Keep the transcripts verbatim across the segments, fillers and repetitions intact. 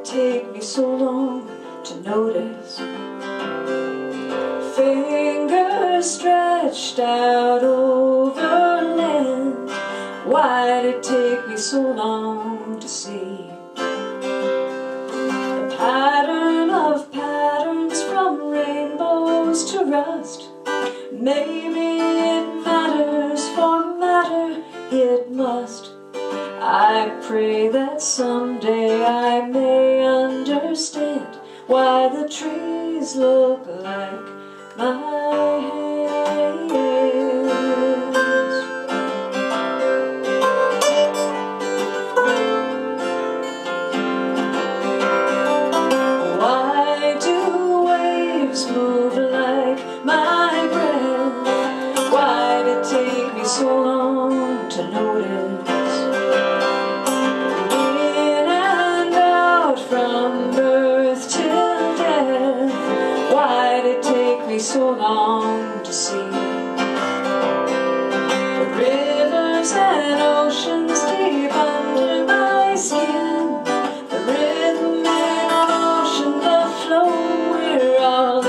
it take me so long to notice? Fingers stretched out over land, why'd it take me so long to see? The pattern of patterns from rainbows to rust. Maybe it matters, for matter it must. I pray that someday I may understand why the trees look like my hands. Why do waves move like my breath? Why'd it take me so long to notice? So long to see rivers and oceans deep under my skin. The rhythm and ocean, the flow we're all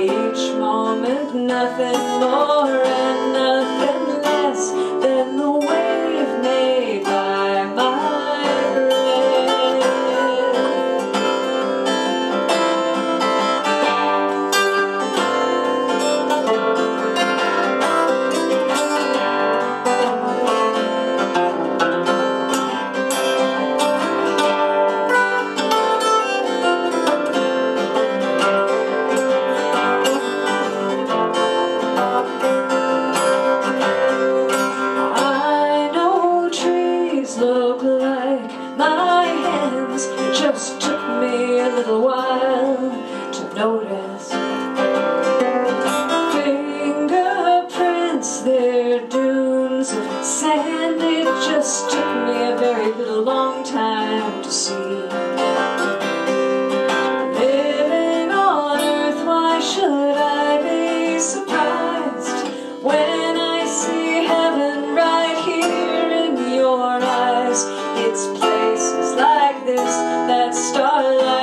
in. Each moment, nothing more and nothing less than the wave made by my look like my hands. It just took me a little while to notice. Fingerprints, their dunes of sand. It just took me a very little long time to see. Living on earth, why should I be surprised when I see heaven right here in your eyes? It's places like this that starlight